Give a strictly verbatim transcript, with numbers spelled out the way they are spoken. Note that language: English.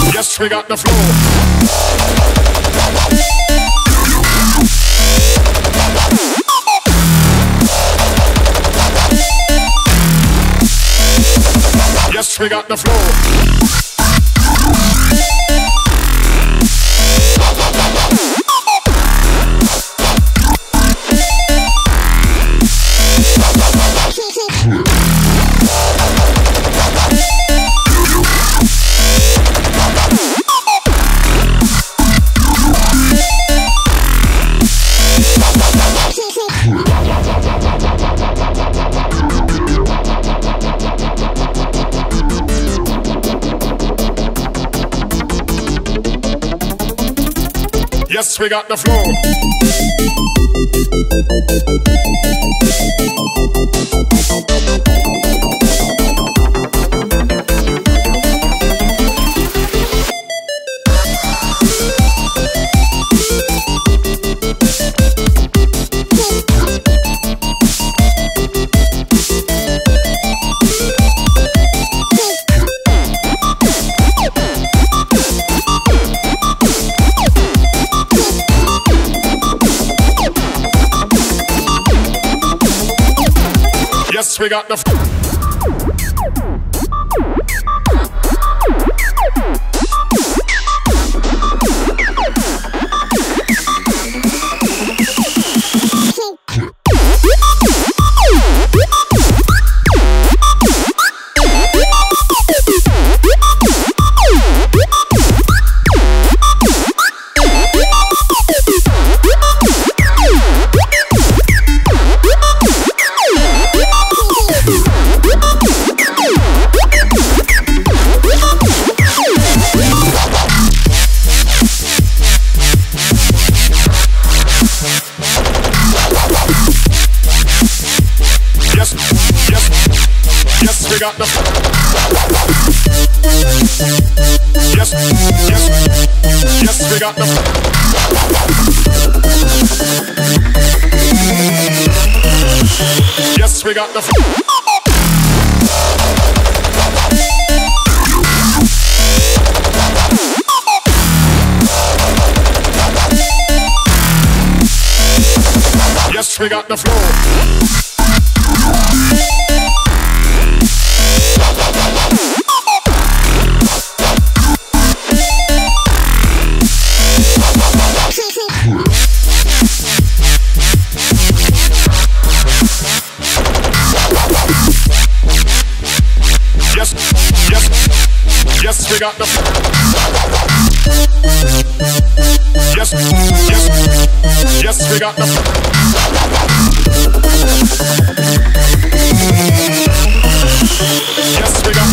we got the we got the flow. Yes, we got the flow. Yes, we got the flow. Yes, we got the We got the Yes, yes, yes, we got the Yes, we got the Yes, we got the flow. Yes, yes, yes, we got the Yes, yes, yes, we got the Yes, we got